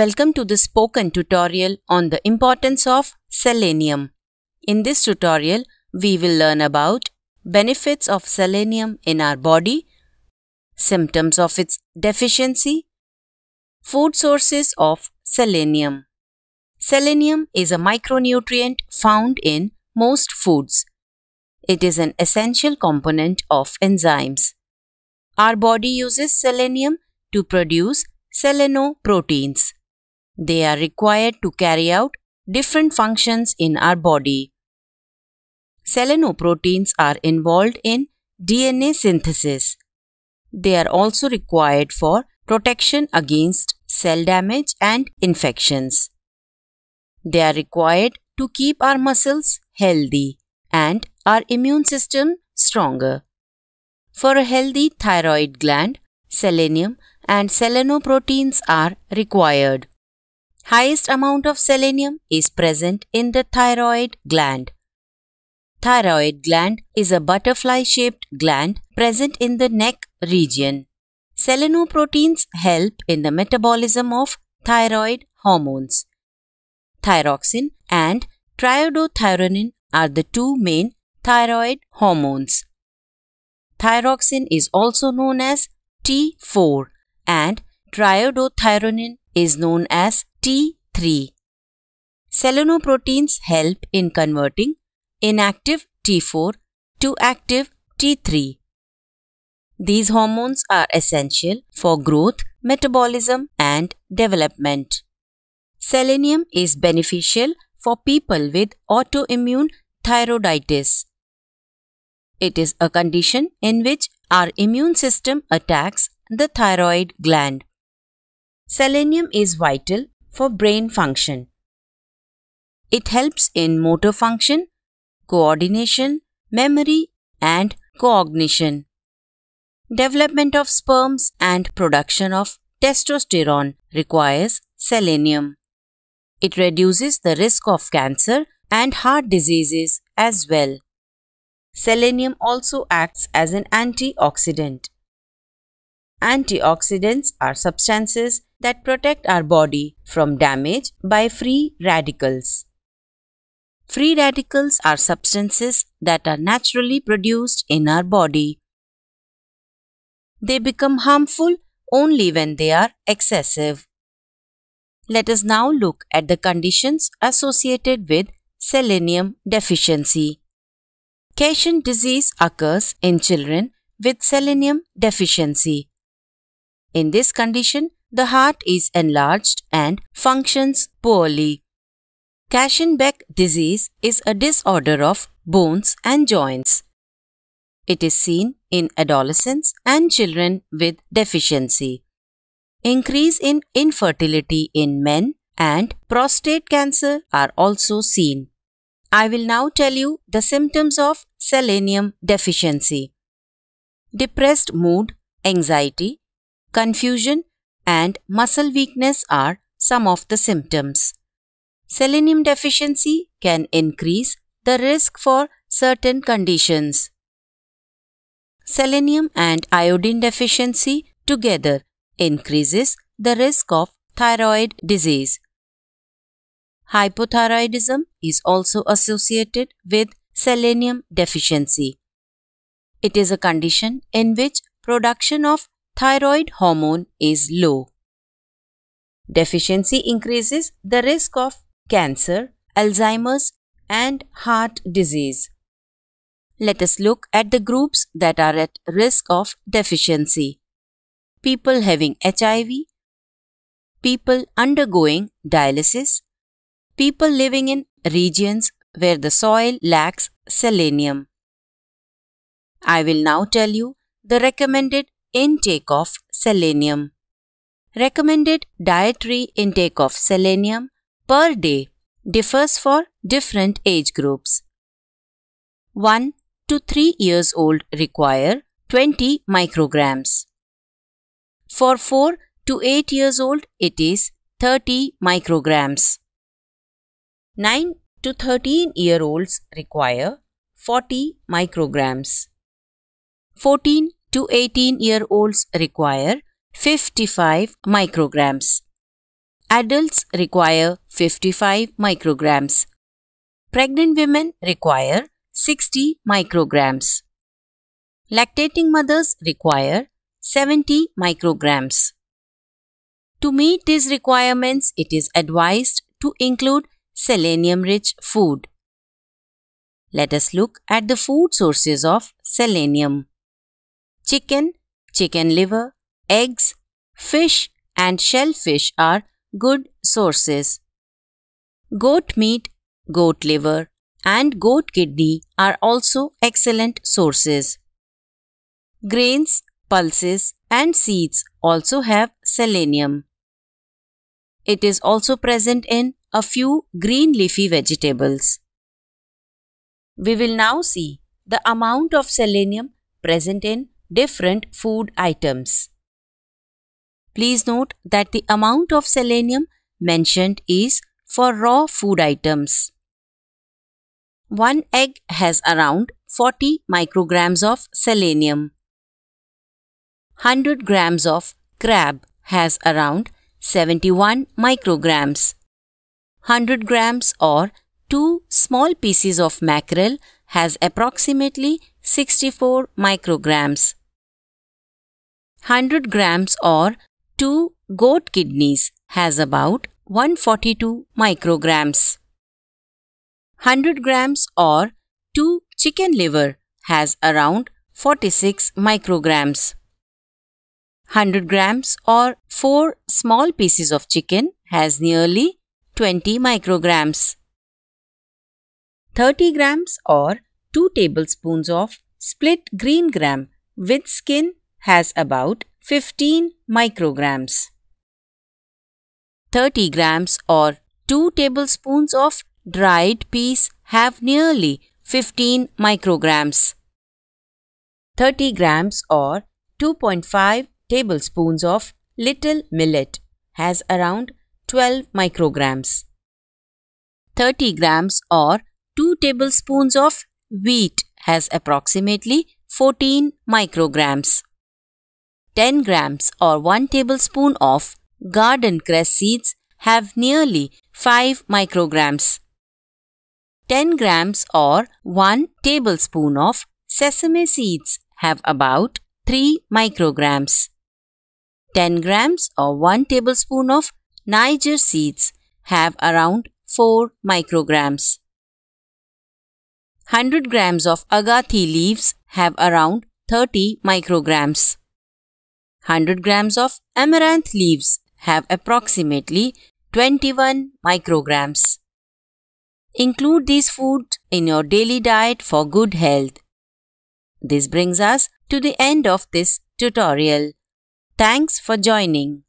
Welcome to this spoken tutorial on the importance of selenium. In this tutorial, we will learn about benefits of selenium in our body, symptoms of its deficiency, food sources of selenium. Selenium is a micronutrient found in most foods. It is an essential component of enzymes. Our body uses selenium to produce selenoproteins. They are required to carry out different functions in our body. Selenoproteins are involved in DNA synthesis. They are also required for protection against cell damage and infections. They are required to keep our muscles healthy and our immune system stronger. For a healthy thyroid gland, selenium and selenoproteins are required. Highest amount of selenium is present in the thyroid gland. Thyroid gland is a butterfly-shaped gland present in the neck region. Selenoproteins help in the metabolism of thyroid hormones. Thyroxine and triiodothyronine are the two main thyroid hormones. Thyroxine is also known as T4 and triiodothyronine is known as T3. Selenoproteins help in converting inactive T4 to active T3. These hormones are essential for growth, metabolism, and development. Selenium is beneficial for people with autoimmune thyroiditis. It is a condition in which our immune system attacks the thyroid gland. Selenium is vital for brain function. It helps in motor function, coordination, memory, and cognition, development of sperms, and production of testosterone requires selenium. It reduces the risk of cancer and heart diseases as well. Selenium also acts as an antioxidant. Antioxidants are substances that protect our body from damage by free radicals. Free radicals are substances that are naturally produced in our body. They become harmful only when they are excessive. Let us now look at the conditions associated with selenium deficiency. Keshan disease occurs in children with selenium deficiency. In this condition, the heart is enlarged and functions poorly. Kashin-Beck disease is a disorder of bones and joints. It is seen in adolescents and children with deficiency. Increase in infertility in men and prostate cancer are also seen. I will now tell you the symptoms of selenium deficiency. Depressed mood, anxiety, confusion, and muscle weakness are some of the symptoms. Selenium deficiency can increase the risk for certain conditions. Selenium and iodine deficiency together increases the risk of thyroid disease. Hypothyroidism is also associated with selenium deficiency. It is a condition in which production of thyroid hormone is low. Deficiency increases the risk of cancer, Alzheimer's, and heart disease. Let us look at the groups that are at risk of deficiency. People having HIV, people undergoing dialysis, people living in regions where the soil lacks selenium. I will now tell you the recommended intake of selenium. Recommended dietary intake of selenium per day differs for different age groups. 1 to 3 years old require 20 micrograms. For 4 to 8 years old, it is 30 micrograms. 9 to 13-year-olds require 40 micrograms. 14 to 18-year-olds require 55 micrograms. Adults require 55 micrograms. Pregnant women require 60 micrograms. Lactating mothers require 70 micrograms. To meet these requirements, it is advised to include selenium-rich food. Let us look at the food sources of selenium. Chicken, chicken liver, eggs, fish and shellfish are good sources. Goat meat, goat liver and goat kidney are also excellent sources. Grains, pulses and seeds also have selenium. It is also present in a few green leafy vegetables. We will now see the amount of selenium present in different food items. Please note that the amount of selenium mentioned is for raw food items. One egg has around 40 micrograms of selenium. 100 grams of crab has around 71 micrograms. 100 grams or 2 small pieces of mackerel has approximately 64 micrograms. 100 grams or 2 goat kidneys has about 142 micrograms. 100 grams or 2 chicken liver has around 46 micrograms. 100 grams or 4 small pieces of chicken has nearly 20 micrograms. 30 grams or 2 tablespoons of split green gram with skin has about 15 micrograms. 30 grams or 2 tablespoons of dried peas have nearly 15 micrograms. 30 grams or 2.5 tablespoons of little millet has around 12 micrograms. 30 grams or 2 tablespoons of wheat has approximately 14 micrograms. 10 grams or 1 tablespoon of garden cress seeds have nearly 5 micrograms. 10 grams or 1 tablespoon of sesame seeds have about 3 micrograms. 10 grams or 1 tablespoon of Niger seeds have around 4 micrograms. 100 grams of agathi leaves have around 30 micrograms. 100 grams of amaranth leaves have approximately 21 micrograms. Include these foods in your daily diet for good health. This brings us to the end of this tutorial. Thanks for joining.